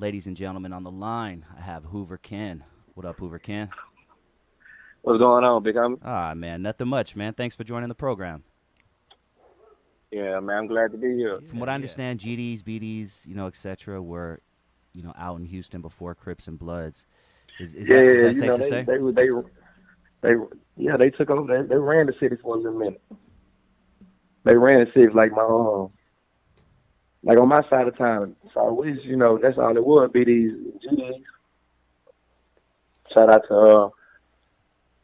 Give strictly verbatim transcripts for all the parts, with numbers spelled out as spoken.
Ladies and gentlemen, on the line, I have Hoover Ken. What up, Hoover Ken? What's going on, Big Homie? Ah, man, nothing much, man. Thanks for joining the program. Yeah, man, I'm glad to be here. From what I understand, yeah. G Ds, B Ds, you know, et cetera, were, you know, out in Houston before Crips and Bloods. Is, is yeah, that, is that safe know, to they, say? They, they, they, they, yeah, they took over. They, they ran the city for a minute. They ran the city like my own. Like on my side of town, so I wish, you know, that's all it would be, these G Ds. Shout out to, uh,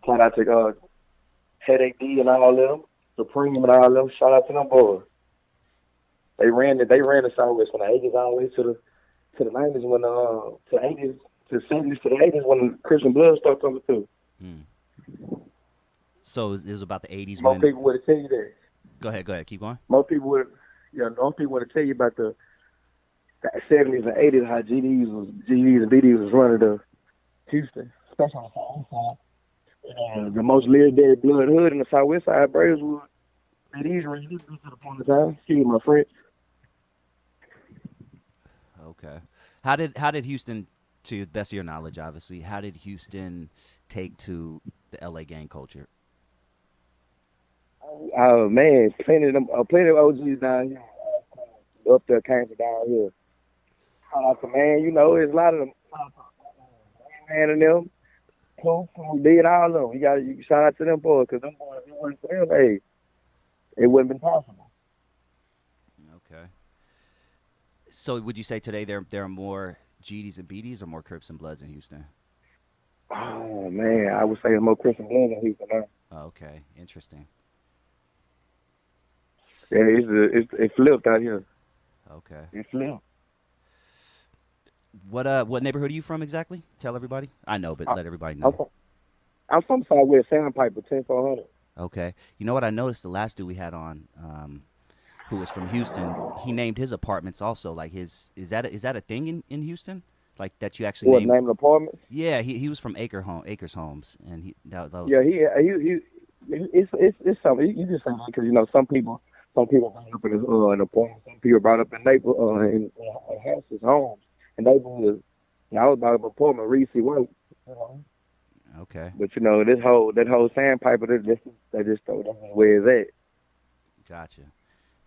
shout out to uh, Head A D and all of them, Supreme and all of them. Shout out to them boys. They ran the, they ran the Southwest from the eighties all the way to the to the nineties when the uh, to the eighties to the seventies to the eighties when Christian Blood started coming through. Hmm. So it was about the eighties. Most when... people would have tell you that. Go ahead, go ahead, keep going. Most people would. Yeah, the only people want to tell you about the seventies and eighties, how G Ds was G Ds and B Ds was running to Houston, especially on the south side. Uh, the most legendary blood hood in the southwest side, Brazeswood. B Ds ran to the point of time. Excuse my French. Okay, how did how did Houston, to the best of your knowledge, obviously, how did Houston take to the L A gang culture? Oh, man, plenty of them, uh, plenty of O Gs down here, up there, came down here. Uh, so, man, you know, there's a lot of them, man, and them, Poof, and D, and all of them. You got to shout out to them boys, because them boys, if it wasn't for them, hey, it wouldn't have been possible. Okay. So, would you say today there, there are more G Ds and B Ds or more Crips and Bloods in Houston? Oh, man, I would say there's more Crips and Bloods in Houston now. Oh, okay, interesting. Yeah, it's, it's, it flipped out here. Okay. It flipped. What uh, what neighborhood are you from exactly? Tell everybody. I know, but I, let everybody know. I'm from, I'm from Southwest Sound Piper, ten four hundred. Okay. You know what I noticed? The last dude we had on, um, who was from Houston, he named his apartments also. Like his, is that a, is that a thing in, in Houston? Like that you actually what, name an apartment? Yeah, he he was from Acre Home, Acres Homes, and he that, that was. Yeah, he he, he it's it's it's something. You just say because you know some people. Some people brought up in his, uh, an apartment. Some people brought up in Naples, uh, in, in houses, homes, and neighborhoods. And I was brought up an apartment, Reesey White. You know? Okay. But you know this whole that whole Sandpiper, they just they just throw that where it's at. Gotcha.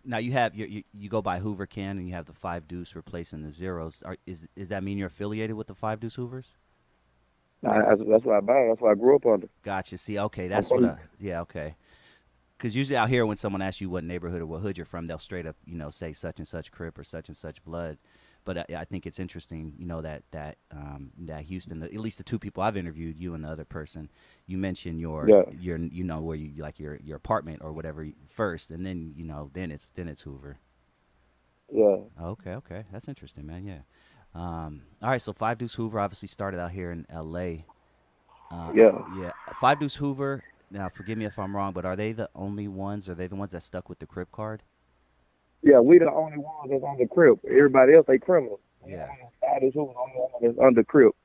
Now you have your, you you go by Hoover Ken, and you have the Five Deuce replacing the zeros. Are, is is that mean you're affiliated with the Five Deuce Hoovers? No, that's, that's what I buy. That's what I grew up under. Gotcha. See, okay, that's what. I, yeah, okay. Because usually out here, when someone asks you what neighborhood or what hood you're from, they'll straight up, you know, say such and such Crip or such and such Blood. But I, I think it's interesting, you know, that that um, that Houston, the, at least the two people I've interviewed, you and the other person, you mentioned your yeah. your you know where you like your your apartment or whatever first, and then you know then it's then it's Hoover. Yeah. Okay. Okay. That's interesting, man. Yeah. Um, all right. So Five Deuce Hoover obviously started out here in L A. Um, yeah. Yeah. Five Deuce Hoover. Now, forgive me if I'm wrong, but are they the only ones? Are they the ones that stuck with the Crip card? Yeah, we the only ones that's on the Crip. Everybody else, they criminals. Yeah. That is who the only one that's under Crip.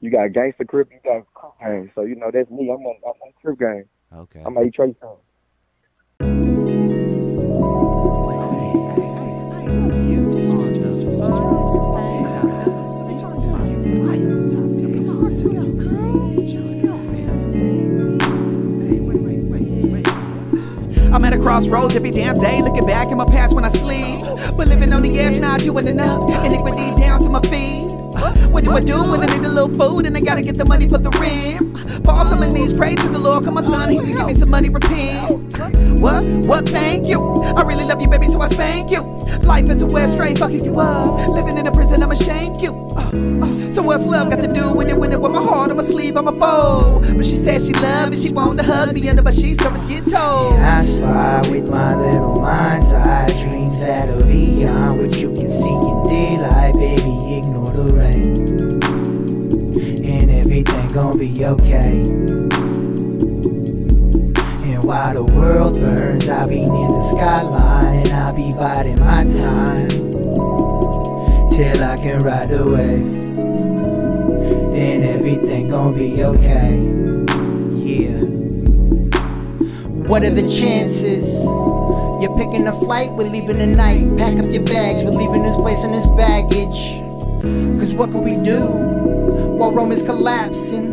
You got Gangsta Crip, you got Crip gang. So, you know, that's me. I'm on, I'm on Crip gang. Okay. I'm going to trace them. I'm at a crossroads every damn day, looking back at my past when I sleep. But living on the edge, not doing enough. Iniquity down to my feet. What do I do when I need a little food and I gotta get the money for the rent? Fall to my knees, pray to the Lord, come my son, he can give me some money, repent. What? What? Thank you. I really love you, baby, so I spank you. Life is a west straight, fucking you up. Living in a prison, I'ma shank you. So what's love got to do with it? With it, with my heart on my sleeve, I'm a foe. But she said she loved me, she wanted to hug me under my sheets, so it's get told. And I spy with my little mind's eye dreams that are beyond what you can see in daylight, baby. Ignore the rain, and everything gon' be okay. And while the world burns, I'll be near the skyline, and I'll be biding my time till I can ride the wave. Then everything gon' be okay. Yeah. What are the chances? You're picking a flight, we're leaving the night. Pack up your bags, we're leaving this place and this baggage. Cause what can we do while Rome is collapsing?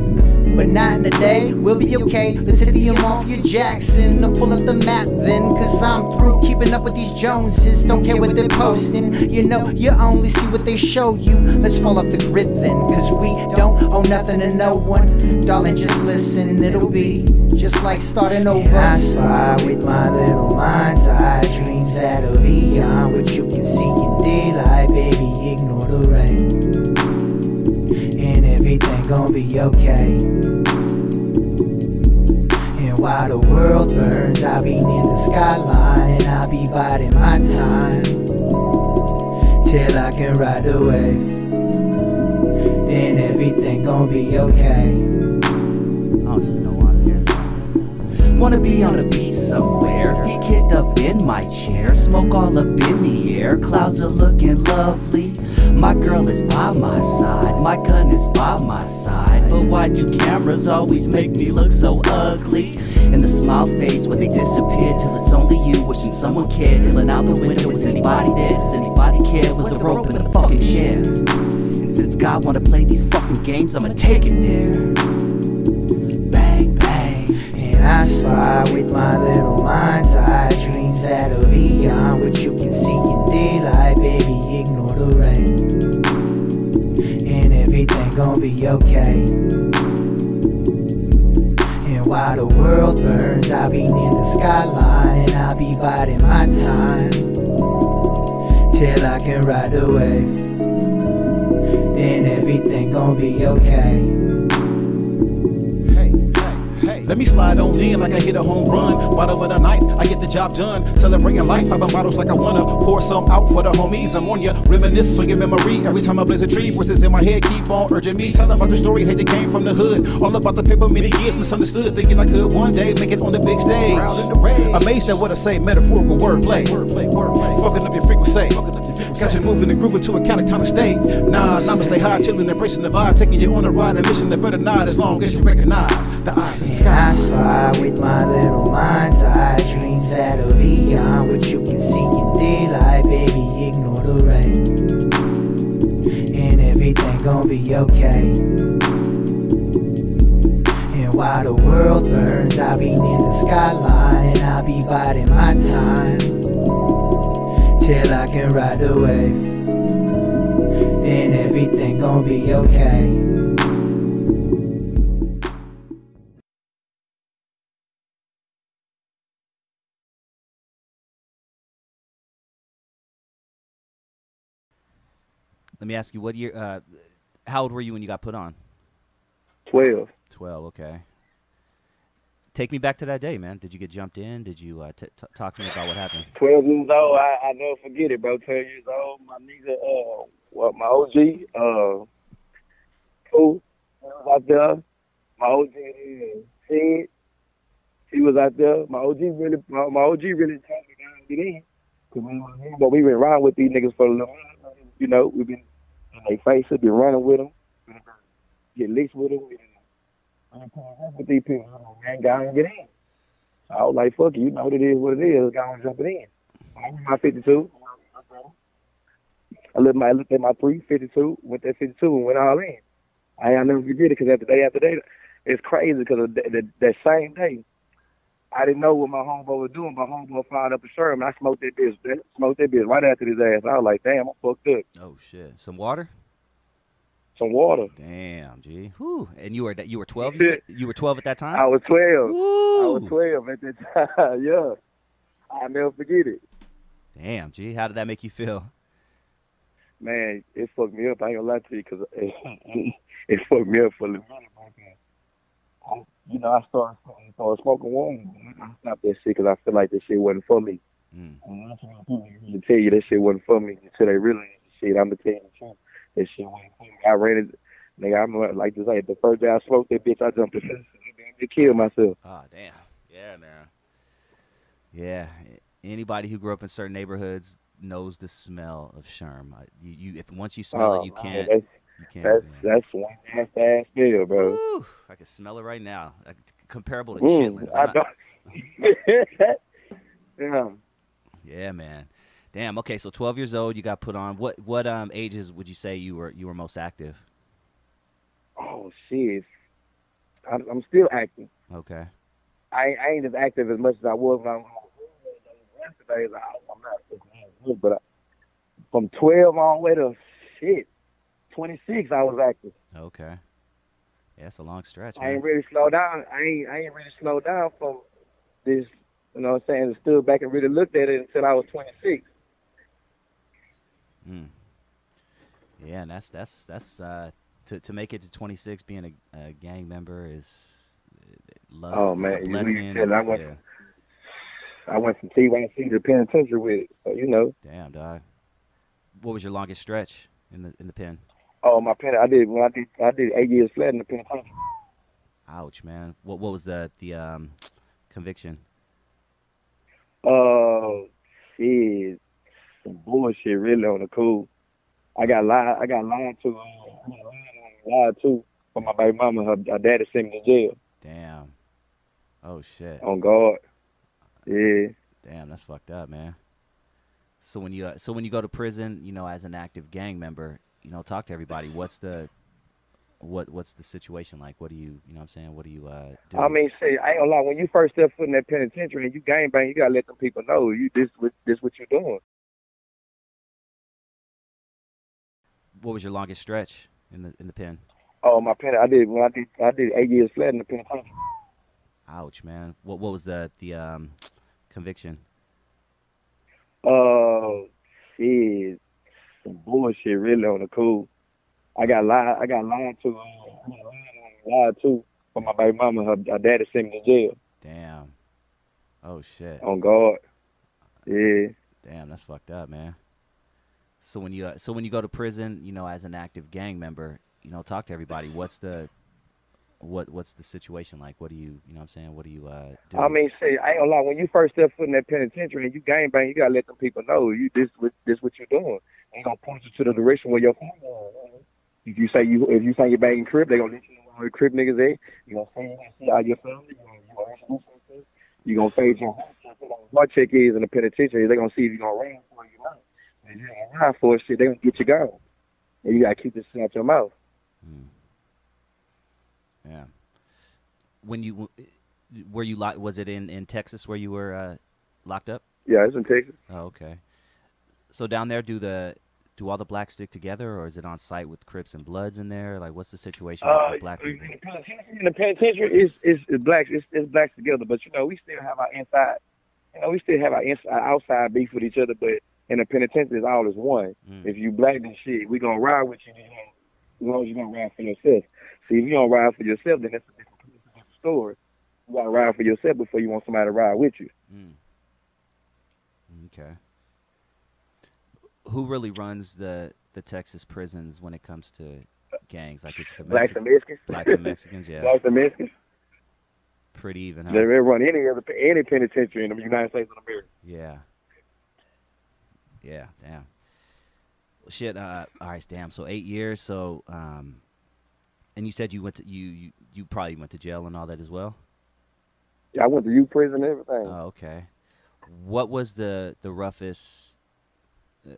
But not in a day, we'll be okay. Let's hit the Mafia Jackson. I'll pull up the map then, cause I'm through keeping up with these Joneses. Don't care what they're posting, you know, you only see what they show you. Let's fall off the grid then, cause we don't owe nothing to no one. Darling, just listen, it'll be just like starting over. And I spy with my little mind's eye dreams that are beyond what you can see in daylight. Baby, ignore the rain, and everything gon' be okay. And while the world burns, I'll be near the skyline, and I'll be biding my time till I can ride the wave. Then everything gon' be okay. Wanna be on a beach somewhere, feet kicked up in my chair, smoke all up in the air, clouds are looking lovely. My girl is by my side, my gun is by my side, but why do cameras always make me look so ugly? And the smile fades when they disappear, till it's only you wishing someone cared. Feeling out the window, is anybody there? Does anybody care? Was the rope in the fucking chair? And since God wanna play these fucking games, I'ma take it there. I spy with my little mind's eye dreams that are beyond what you can see in daylight. Baby, ignore the rain, and everything gon' be okay. And while the world burns, I'll be near the skyline, and I'll be biding my time till I can ride the wave. Then everything gon' be okay. Let me slide on in like I hit a home run. Bottle with a knife, I get the job done. Celebrating life, popping bottles like I wanna. Pour some out for the homies, I'm on ya. Reminisce on your memory, every time I blaze a tree. Voices in my head keep on urging me. Tell about the story, hate that came from the hood. All about the paper, many years misunderstood. Thinking I could one day make it on the big stage. Amazed at what I say, metaphorical wordplay. Fucking up your frequency. Got you moving and grooving to a kind of time of state. Nah, I'ma stay high, chilling, embracing the vibe. Taking you on a ride, and mission to better night. As long as you recognize the eyes in the sky. I spy with my little mind's eye dreams that are beyond what you can see in daylight. Baby, ignore the rain, and everything gon' be okay. And while the world burns, I'll be near the skyline, and I'll be biding my time till I can ride the wave. Then everything gon' be okay. Let me ask you, what year? Uh, how old were you when you got put on? Twelve. Twelve. Okay. Take me back to that day, man. Did you get jumped in? Did you uh, t t talk to me about what happened? Twelve years old. I, I never forget it, bro. Twelve years old. My nigga, uh, well, my O G, uh, Cool, was out there. My O G, Sid, he was out there. My O G really, my, my O G really taught me how to get in, cause we, but we been riding with these niggas for a little while. You know, we've been. They face up, been running with them, get licks with them, and with these people, man, go and get in. So I was like, fuck you, you know what it is, what it is, go and jump it in. I'm my fifty-two. I looked, my, I looked at my three, fifty-two, went that fifty-two and went all in. I ain't never forget it, because after day after day, it's crazy, because that same day, I didn't know what my homeboy was doing. My homeboy fired up a shirt, and I smoked that bitch. Smoked that bitch right after his ass. I was like, damn, I'm fucked up. Oh, shit. Some water? Some water. Damn, G. Whew. And you were you were twelve? You, said, you were twelve at that time? I was twelve. Woo. I was twelve at that time, yeah. I'll never forget it. Damn, G. How did that make you feel? Man, it fucked me up. I ain't gonna lie to you, because it, it fucked me up for a little minute. You know, I started, started smoking one. I stopped that shit because I feel like this shit wasn't for me. Mm. And I'm tell you that shit wasn't for me until they really shit. I'm gonna tell you the truth. That shit wasn't for me. I ran it, nigga. I'm like to say the first day I smoked that bitch, I jumped the fence and killed myself. Ah, oh, damn. Yeah, man. Yeah. Anybody who grew up in certain neighborhoods knows the smell of sherm. You, you if once you smell oh, it, you can't. Man, That's, that's one ass-ass deal, bro. Woo, I can smell it right now. Like, comparable to chitlins. Not... yeah. Yeah, man. Damn. Okay, so twelve years old, you got put on. What what um ages would you say you were you were most active? Oh shit, I'm, I'm still active. Okay. I, I ain't as active as much as I was when I was today. I'm not, but I, from twelve all the way to shit twenty-six, I was active. Okay. Yeah, that's a long stretch. Man. I ain't really slow down. I ain't I ain't really slow down from this. You know what I'm saying? I stood back and really looked at it until I was twenty-six. Mm. Yeah, and that's that's that's uh, to to make it to twenty-six being a, a gang member is love. Oh man, it's a blessing. Said, I went yeah. I went from T Y C to penitentiary with it, so you know. Damn, dog. What was your longest stretch in the in the pen? Oh, my pen. I did when I did I did eight years flat in the penitentiary. Ouch, man. What what was the the um conviction? Uh, shit, some bullshit really on the cool. I got lied. I got lied to. I got lied to for my baby mama. Her, her daddy sent me to jail. Damn. Oh shit. On guard. Yeah. Damn, that's fucked up, man. So when you uh, so when you go to prison, you know, as an active gang member, you know, talk to everybody. What's the what what's the situation like? What do you, you know what I'm saying, what do you uh do? I mean, see, I ain't gonna lie, when you first step foot in that penitentiary and you gang bang, you gotta let them people know you this what this what you're doing. What was your longest stretch in the in the pen? Oh, my pen I did when I did I did eight years flat in the penitentiary. Ouch, man. What what was the the um conviction? Uh shit. Some bullshit really on the cool. I got lied. I got lied to. I got lied to for my baby mama. Her, her daddy sent me to jail. Damn. Oh shit. On guard. Yeah. Damn, that's fucked up, man. So when you uh, so when you go to prison, you know, as an active gang member, you know, talk to everybody. What's the what what's the situation like? What do you you know what I'm saying? What do you uh? Do? I mean, see, I ain't gonna lie. When you first step foot in that penitentiary and you gang bang, you gotta let them people know you this what this what you're doing. They gonna point you to the direction where your family is. If you say you if you say you're banging Crip, they gonna let you know where the Crip niggas at. You gonna say you see all your family. You gonna fade your heart check is in the penitentiary. They gonna see if you gonna run for you not. If you ain't run for shit, they gonna get you gone. And you gotta keep this shit out your mouth. Mm. Yeah. When you were you locked? Was it in in Texas where you were uh, locked up? Yeah, it's in Texas. Oh, okay. So down there, do the do all the blacks stick together, or is it on site with Crips and Bloods in there? Like, what's the situation with uh, the black people? In the penitentiary, it's, it's, it's blacks, it's, it's blacks together, but you know we still have our inside, you know we still have our inside outside beef with each other. But in the penitentiary, it's all is one. Mm. If you black and shit, we gonna ride with you, as long as you don't ride for yourself. See, if you don't ride for yourself, then that's a different story. You gotta ride for yourself before you want somebody to ride with you. Mm. Okay. Who really runs the the Texas prisons when it comes to gangs? Like, it's the blacks and Mexicans. Blacks and Mexicans, yeah. Blacks and Mexicans. Pretty even. Huh? They run any other any penitentiary in the United States of America. Yeah. Yeah. Damn. Shit. Uh. All right. Damn. So eight years. So um, and you said you went to you you you probably went to jail and all that as well. Yeah, I went to youth prison and everything. Oh, okay. What was the the roughest?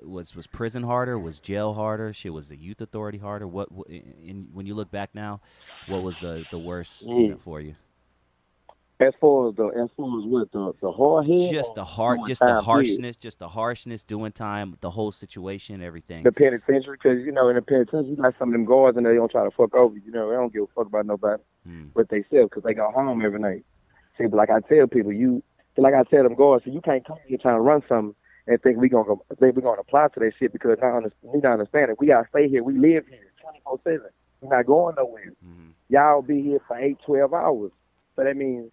Was was prison harder? Was jail harder? Shit, was the youth authority harder? What? In, in, when you look back now, what was the the worst mm. you know, for you? As far as the as far as what the the hard head, just the hard, just the harshness, just the harshness, doing time, the whole situation, everything. The penitentiary, because you know in the penitentiary, you got some of them guards and they don't try to fuck over. You know they don't give a fuck about nobody, mm. but they self because they go home every night. See, but like I tell people, you like I tell them guards, so you can't come here trying to run something and think we gonna think we gonna apply to that shit because not we not understanding. We gotta stay here. We live here twenty four seven. We're not going nowhere. Mm-hmm. Y'all be here for eight, twelve hours. So that means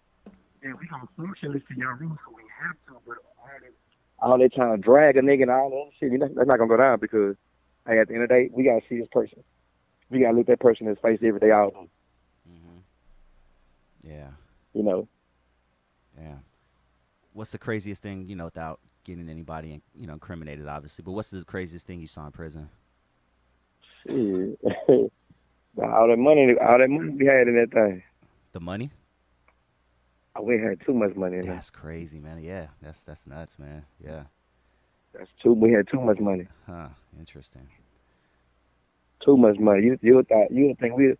yeah, we gonna functionally to y'all rules, so we have to. But all they trying to drag a nigga and all that shit, you know, that's not gonna go down because hey, at the end of the day, we gotta see this person. We gotta look that person in his face every day, all day. Mm-hmm. Yeah. You know. Yeah. What's the craziest thing you know without getting anybody, you know, incriminated, obviously. But what's the craziest thing you saw in prison? Shit. all that money, all that money we had in that thing. The money? Oh, we had too much money in that. That's crazy, man. Yeah, that's that's nuts, man. Yeah. That's too. We had too much money. Huh. Interesting. Too much money. You you thought you would think we,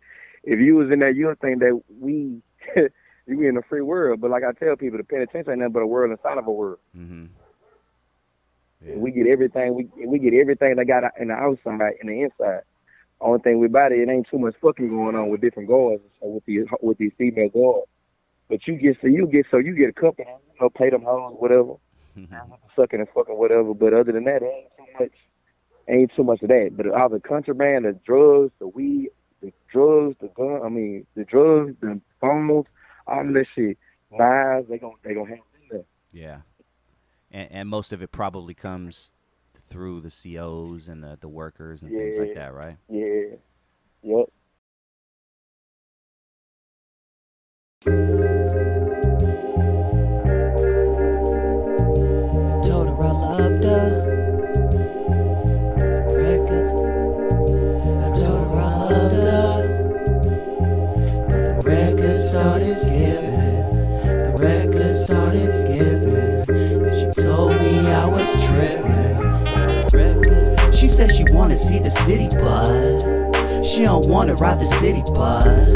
if you was in there, you would think that we we in a free world. But like I tell people, the penitentiary ain't nothing but a world inside of a world. Mm-hmm. Yeah. We get everything. We we get everything they got in the outside and the inside. Only thing we about it, it ain't too much fucking going on with different guards with these with these female guards. But you get so you get so you get a couple, you know, pay them hoes, whatever, mm-hmm. sucking and fucking whatever. But other than that, it ain't too much. Ain't too much of that. But all the contraband, the drugs, the weed, the drugs, the gun. I mean, the drugs, the phones, all that shit, knives. They gon' they gon' have that. Yeah, and and most of it probably comes through the C Os and the, the workers and yeah. things like that, right? Yeah. Yep. I told her I loved her. The records. I told her I loved her. But the records started skipping. The records started skipping. And she told me I was tripping. She said she wanna see the city, but she don't wanna ride the city bus,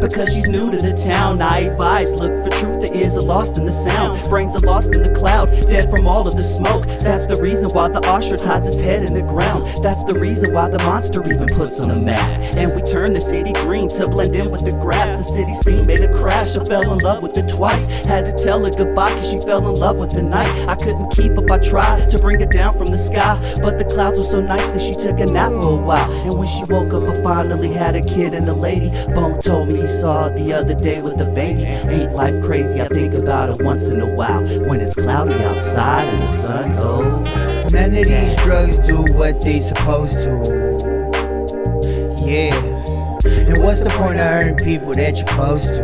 because she's new to the town. Naive eyes look for truth, the ears are lost in the sound. Brains are lost in the cloud, dead from all of the smoke. That's the reason why the ostrich hides its head in the ground. That's the reason why the monster even puts on a mask. And we turn the city green to blend in with the grass. The city scene made a crash, I fell in love with her twice. Had to tell her goodbye cause she fell in love with the night. I couldn't keep up, I tried to bring her down from the sky, but the clouds were so nice that she took a nap for a while. And when she woke up I finally had a kid and a lady. Bone told me saw the other day with the baby. Ain't life crazy? I think about it once in a while when it's cloudy outside and the sun goes. None of these drugs do what they supposed to. Yeah. And what's the point of hurting people that you're close to?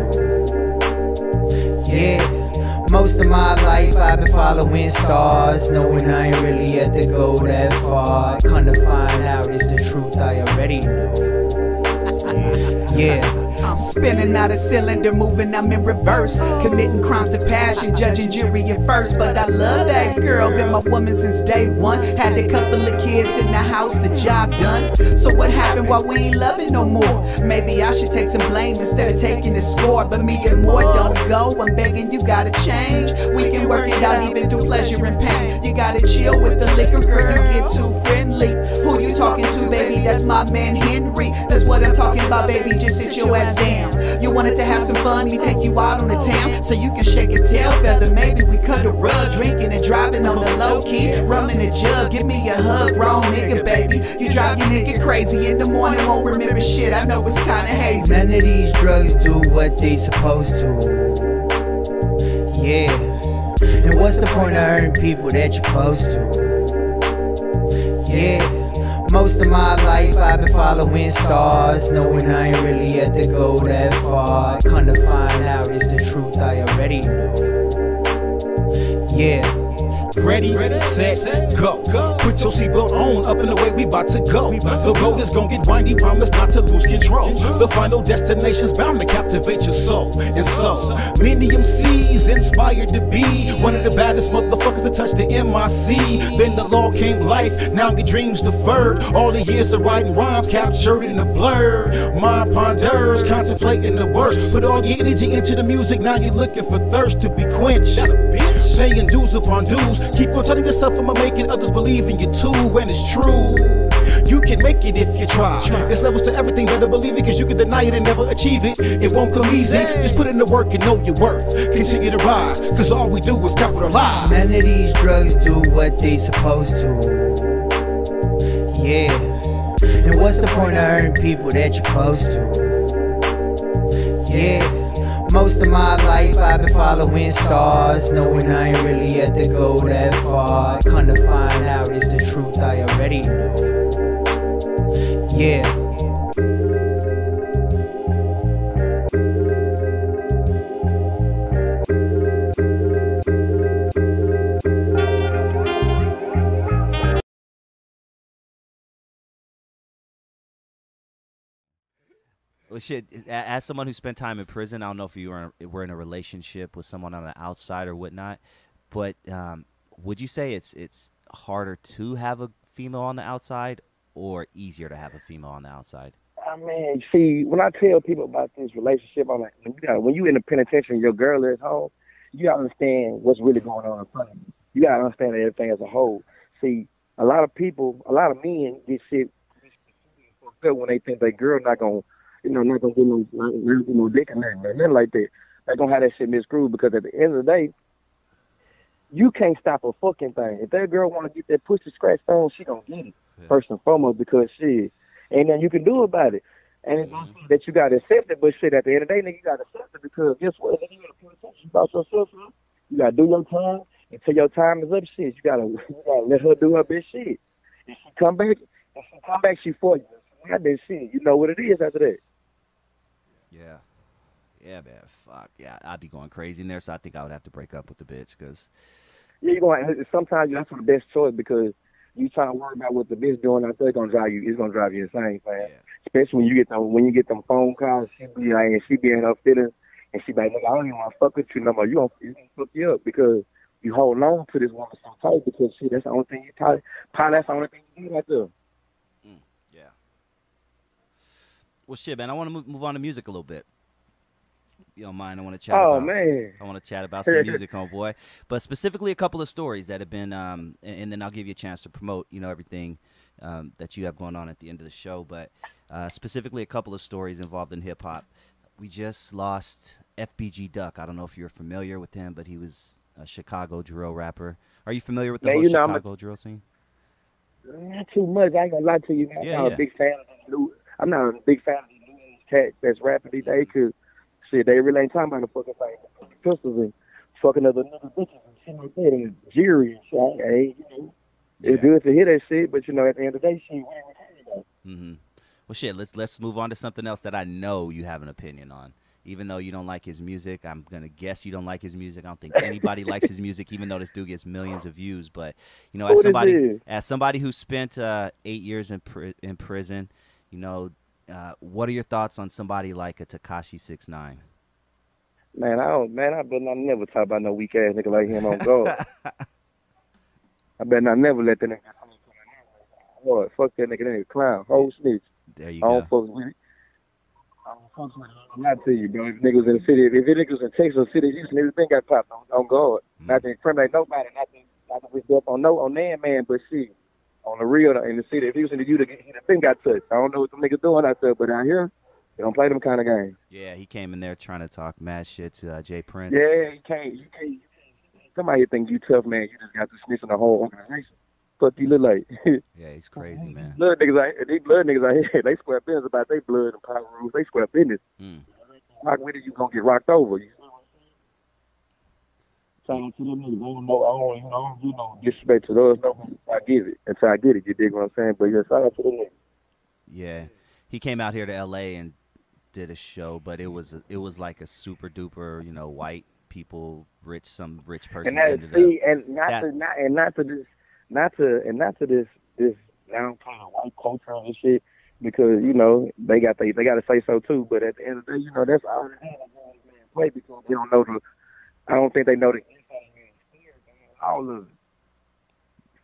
Yeah. Most of my life I've been following stars, knowing I ain't really had to go that far. Come to find out it's the truth I already knew. Yeah. I'm spinning out a cylinder, moving, I'm in reverse. Committing crimes of passion, judging jury at first. But I love that girl, been my woman since day one. Had a couple of kids in the house, the job done. So what happened while we ain't loving no more? Maybe I should take some blame instead of taking the score. But me and more don't go, I'm begging you gotta change. We can work it out even through pleasure and pain. You gotta chill with the liquor, girl, you get too friendly. Who you talking to, baby? That's my man Henry. That's what I'm talking about, baby, just sit your ass down. You wanted to have some fun, me take you out on the town, so you can shake a tail feather. Maybe we cut a rug, drinking and driving on the low key, rum in a jug. Give me a hug, wrong nigga, baby. You drive your nigga crazy in the morning, won't remember shit. I know it's kinda hazy. None of these drugs do what they supposed to. Yeah. And what's the point of hurting people that you're close to? Yeah. Most of my life I've been following stars, knowing I ain't really had to go that far. Come to find out it's the truth I already knew. Yeah. Ready, set, go. Put your seatbelt on, up and away, we bout to go. The road is gon' get windy, promise not to lose control. The final destination's bound to captivate your soul. And so, many M Cs inspired to be one of the baddest motherfuckers to touch the M I C. Then the law came life, now your dreams deferred. All the years of writing rhymes captured in a blur. Mind ponders, contemplating the worst. Put all your energy into the music, now you're looking for thirst to be quenched. Paying dues upon dues, keep on telling yourself I'ma make it, others believe in you too, and it's true. You can make it if you try. There's levels to everything, better believe it, cause you can deny it and never achieve it. It won't come easy, just put in the work and know your worth. Continue to rise, cause all we do is capitalize. None of these drugs do what they supposed to. Yeah. And what's the point of hurting people that you're close to? Yeah. Most of my life I've been following stars, knowing I ain't really had to go that far. Come to find out it's the truth I already knew. Yeah. Well, shit, as someone who spent time in prison, I don't know if you were in, were in a relationship with someone on the outside or whatnot, but um, would you say it's it's harder to have a female on the outside or easier to have a female on the outside? I mean, see, when I tell people about this relationship, I'm like, you know, when you in the penitentiary and your girl is home, you got to understand what's really going on in front of you. You got to understand everything as a whole. See, a lot of people, a lot of men, this shit, when they think their girl not going to, you know, not going to do no, not do no dick or nothing, man, nothing like that. They don't have that shit miscrewed, because at the end of the day, you can't stop a fucking thing. If that girl want to get that pussy scratched on, she going to get it, yeah. first and foremost, because shit, ain't nothing you can do about it. And it's mm-hmm. also that you got to accept it, but shit, at the end of the day, nigga, you got to accept it, because guess what? Nigga, you got to pay attention about yourself, man. You got to do your time until your time is up, shit. You got to you gotta let her do her best shit. If she come back, if she come back, she for you. She got that shit. You know what it is after that. Yeah. Yeah, man, fuck. Yeah, I'd be going crazy in there, so I think I would have to break up with the bitch, because... Yeah, you're going... Sometimes that's the best choice, because you trying to worry about what the bitch doing out there, it's going to drive you, it's going to drive you insane, man. Yeah. Especially when you get them, when you get them phone calls, she be like, and she be in her feelings, and she be like, nigga, I don't even want to fuck with you no more. You don't, you don't fuck you up, because you hold on to this woman so tight, because, shit, that's the only thing you probably... Probably that's the only thing you do out there. Mm, yeah. Well, shit, man, I want to move, move on to music a little bit. You don't mind? I want to chat. Oh about, man, I want to chat about some music, oh boy. But specifically, a couple of stories that have been, um, and, and then I'll give you a chance to promote, you know, everything um, that you have going on at the end of the show. But uh, specifically, a couple of stories involved in hip hop. We just lost F B G Duck. I don't know if you're familiar with him, but he was a Chicago drill rapper. Are you familiar with the man, whole you know, Chicago a, drill scene? Not too much. I ain't gonna lie to you. Man. Yeah, I'm not yeah. a big fan of the new. I'm not a big fan of the new cat that's rapping these days, because shit, they really ain't talking about the fucking thing. Pistols and fucking other niggas, bitches and shit like that, and jewelry and shit. Hey, you know, yeah. It's good to hear that shit, but you know, at the end of the day, shit, mm-hmm. Well, shit, let's let's move on to something else that I know you have an opinion on. Even though you don't like his music, I'm gonna guess you don't like his music. I don't think anybody likes his music, even though this dude gets millions of views. But you know, as what somebody as somebody who spent uh, eight years in pr in prison, you know. Uh, what are your thoughts on somebody like a Tekashi six nine? Man, I don't. Man, I bet I never talk about no weak ass nigga like him on God. I bet I never let that nigga. Lord, fuck that nigga, that nigga clown, whole snitch. There you I go. Don't fuck with it. I don't fuck with it. I'm not to you, bro. If niggas in the city, if niggas in Texas City, Houston, everything got popped on, on God. Mm-hmm. Not to incriminate nobody. Not to, not to be up on no on that man, but see. On the real, in the city, if he was in the U, the thing got touched. I don't know what them niggas doing out there, but out here, they don't play them kind of games. Yeah, he came in there trying to talk mad shit to uh, Jay Prince. Yeah, you can't, you can't. Somebody think you tough, man. You just got to snitch on the whole organization. Fuck you look like. Yeah, he's crazy, man. Blood niggas out here, these blood niggas out here, they square business about their blood and power rules. They square business. Mm. Rock with it, you gonna get rocked over. You Talking to them niggas, I don't know, I don't, you know, you know, disrespect to those. No, I give it until I get it. You dig what I'm saying? But yeah, shout out to them niggas. Yeah, he came out here to L A and did a show, but it was a, it was like a super duper, you know, white people, rich, some rich person. And that, see, up, and not that, to not and not to this, not to and not to this this down kind of white culture and shit, because you know they got they they got to say so too. But at the end of the day, you know that's all the man play because we don't know the. I don't think they know the all of it,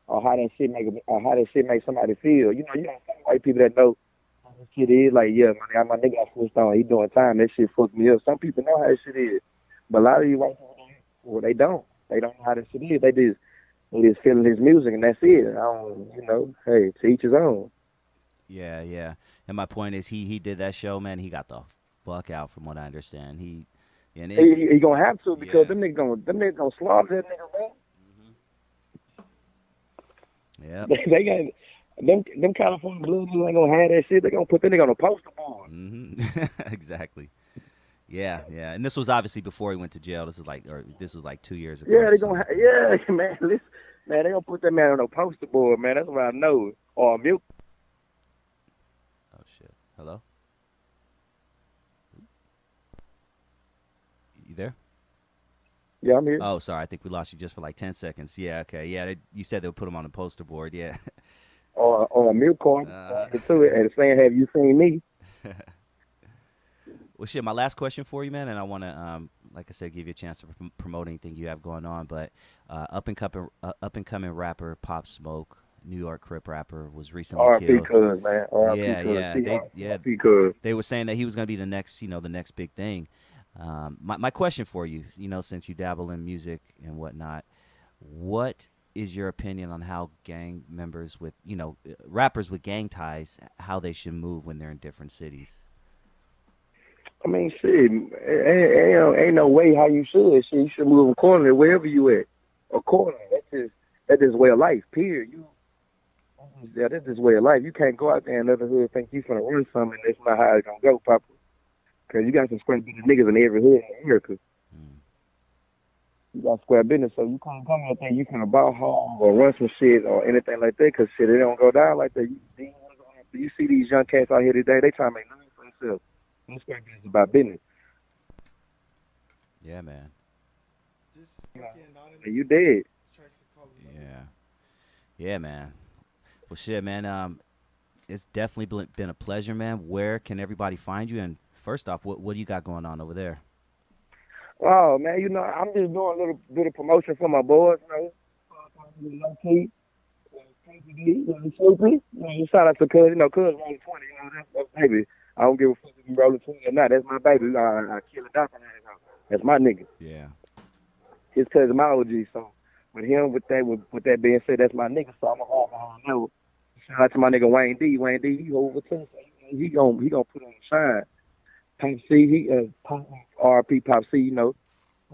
or how that shit make or how that shit make somebody feel. You know, you don't see white people that know how this shit is. Like, yeah, my, my nigga got switched on. He doing time. That shit fucked me up. Some people know how that shit is, but a lot of you white people, well, they don't. They don't know how that shit is. They just, they just feeling his music and that's it. I don't, you know. Hey, to each his own. Yeah, yeah. And my point is, he he did that show, man. He got the fuck out, from what I understand. He. Yeah, and it, he, he gonna have to because yeah. them niggas gonna them niggas gonna slaughter that nigga, man. Mm-hmm. Yeah, they, they got them them California Blues ain't gonna have that shit. They gonna put that nigga on a poster board. Mm-hmm. Exactly. Yeah, yeah. And this was obviously before he went to jail. This was like or this was like two years ago. Yeah, they gonna yeah man. Listen, man, they gonna put that man on a poster board, man. That's what I know. Or a milk. Oh shit! Hello. You there? Yeah, I'm here. Oh, sorry. I think we lost you just for like ten seconds. Yeah, okay. Yeah, they, you said they'll put them on a poster board. Yeah. Or, or a milk card. Uh, to it and saying, have you seen me? Well, shit, my last question for you, man, and I want to, um, like I said, give you a chance to pr promote anything you have going on, but Uh, up and coming, uh, up and coming rapper Pop Smoke, New York Crip rapper, was recently R P killed. R P Cudd, man. R P Yeah, Cudd. yeah, they, yeah. R P They were saying that he was going to be the next, you know, the next big thing. Um, my my question for you, you know, since you dabble in music and whatnot, what is your opinion on how gang members with, you know, rappers with gang ties, how they should move when they're in different cities? I mean, shit, ain't, ain't, ain't no way how you should. Shit, you should move accordingly wherever you at. Accordingly, that's just that's just way of life. Period. You, yeah, that's just way of life. You can't go out there and another hood think you finna run something. That's not how it's gonna go, Papa. Cause you got some square business niggas in every hood in America. Mm. You got square business, so you can't come out there. You can't buy home or run some shit or anything like that. Cause shit, it don't go down like that. You, you see these young cats out here today. They trying to make money for themselves. No square business about business. Yeah, man. Yeah. You did. Yeah. Yeah, man. Well, shit, man. Um, it's definitely been a pleasure, man. Where can everybody find you? And first off, what what do you got going on over there? Oh, man, you know, I'm just doing a little bit of promotion for my boys, you know. You know, shout out to Cuz, you know, Cuz Rolling Twenty, you know, that's my baby. I don't give a fuck if you Rolling Twenty or not. That's my baby. I, I kill a doc in that house. That's my nigga. Yeah. His cousin my O G, so with him, with that, with, with that being said, that's my nigga. So I'm a hard on him. Shout out to my nigga Wayne D. Wayne D. He over to he, he gon' he gon' put on the shine. Pop C, he uh, Pop R P Pop C, you know.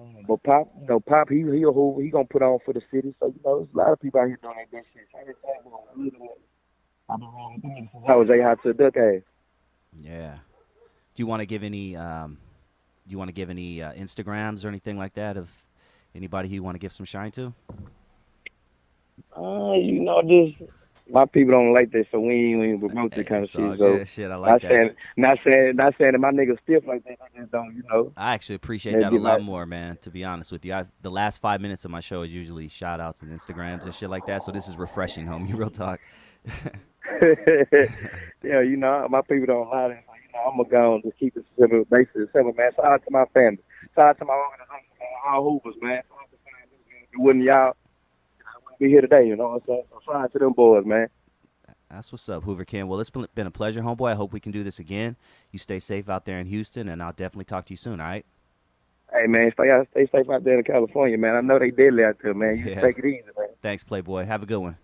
Mm. But Pop, you know, Pop, he he who he gonna put on for the city. So you know, there's a lot of people out here doing that good shit. I've been wrong with him. How was Jay to Duck ass? Yeah. Do you want to give any? Um, do you want to give any uh, Instagrams or anything like that of? Anybody who you want to give some shine to? Uh, you know, just my people don't like that, so we ain't even promote that kind of shit. So shit, I like not that. Saying, not saying, not saying that my niggas stiff like that. I just don't, you know. I actually appreciate Maybe that a lot like, more, man. To be honest with you, I, the last five minutes of my show is usually shout outs and Instagrams and shit like that. So this is refreshing, homie. Real talk. Yeah, you know, my people don't like that. So, you know, I'm gonna go and just keep it simple, basically simple, man. Shout out to my family. Shout out to my organization. All Hoovers, man. It wouldn't y'all be here today, you know what I'm saying? So shout out to them boys, man. That's what's up, Hoover Ken. Well, it's been a pleasure, homeboy. I hope we can do this again. You stay safe out there in Houston, and I'll definitely talk to you soon, all right? Hey, man, stay, out, stay safe out there in California, man. I know they deadly out there, man. You yeah. take it easy, man. Thanks, Playboy. Have a good one.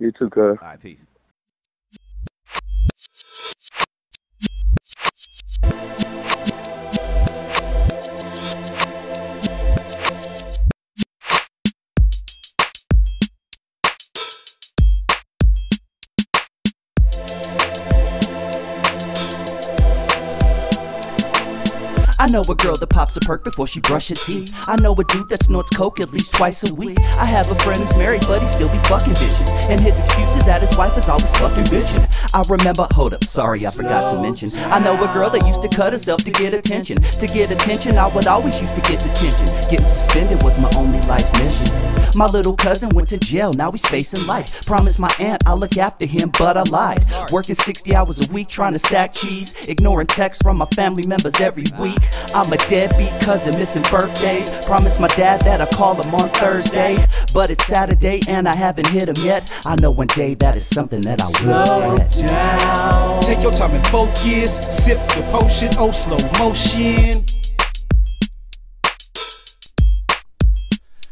You too, cuz. All right, peace. I know a girl that pops a perk before she brushes teeth. I know a dude that snorts coke at least twice a week. I have a friend who's married but he still be fucking bitches, and his excuse is that his wife is always fucking bitching. I remember, hold up, sorry I forgot to mention, I know a girl that used to cut herself to get attention. To get attention I would always use to get detention. Getting suspended was my only life's mission. My little cousin went to jail, now he's facing life. Promised my aunt I'll look after him, but I lied. Working sixty hours a week trying to stack cheese, ignoring texts from my family members every week. I'm a deadbeat cousin missing birthdays. Promised my dad that I'd call him on Thursday, but it's Saturday and I haven't hit him yet. I know one day that is something that I will get. Slow down, take your time and focus. Sip the potion, oh slow motion.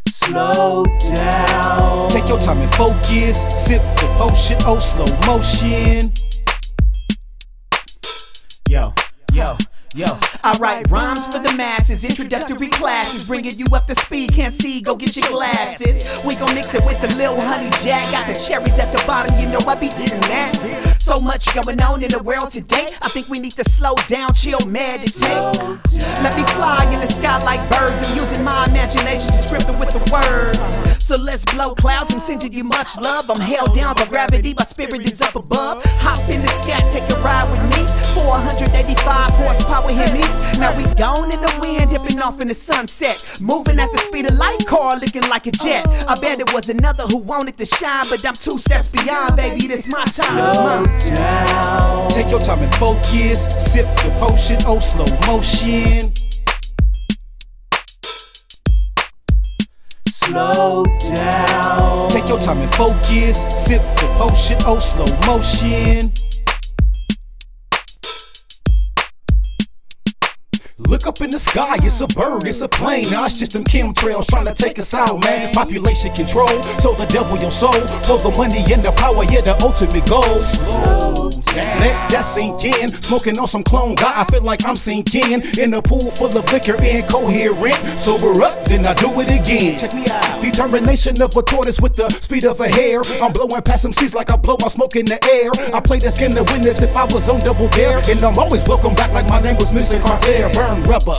Slow down, take your time and focus. Sip the potion, oh slow motion. Yo, yo, yo. I write rhymes for the masses, introductory classes, bringing you up to speed, can't see, go get your glasses. We gon' mix it with the Lil Honey Jack, got the cherries at the bottom, you know I be eating that. So much going on in the world today, I think we need to slow down, chill, meditate. Let me fly in the sky like birds, I'm using my imagination, descriptive with the words. So let's blow clouds, I'm sending you much love. I'm held down by gravity, my spirit is up above. Hop in the sky, take a ride with me, four eighty-five horsepower, hear me. Now we gone in the wind, dipping off in the sunset, moving at the speed of light, car looking like a jet. I bet it was another who wanted to shine, but I'm two steps beyond, baby, this my time. Down. Take your time and focus. Sip the potion, oh slow motion. slow down. Take your time and focus. Sip the potion, oh slow motion. Look up in the sky, it's a bird, it's a plane. Now it's just them chemtrails trying to take us out, man. Population control, so the devil your soul. For the money and the power, yeah, the ultimate goal. Slow down. Let that sink in. Smoking on some clone guy, I feel like I'm sinking. In a pool full of liquor, incoherent. Sober up, then I do it again. Check me out. Determination of a tortoise with the speed of a hare. I'm blowing past some seeds like I blow my smoke in the air. I play this game to win as if I was on double dare. And I'm always welcome back like my name was Mister Carter. Burn rubber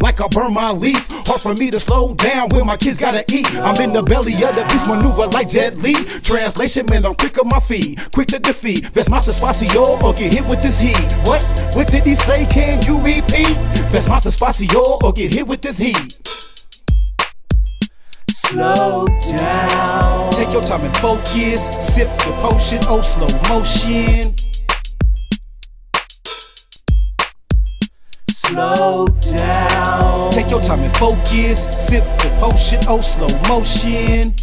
like I burn my leaf. Hard for me to slow down when my kids gotta eat. I'm in the belly of the beast, maneuver like Jet Li. Translation, man, I'm quick on my feet, quick to defeat. Vesmasa Spacio or get hit with this heat. What? What did he say? Can you repeat? Vesmasa Spacio or get hit with this heat. Slow down. Take your time and focus. Sip the potion, oh slow motion. Slow down. Take your time and focus. Sip the potion, oh slow motion.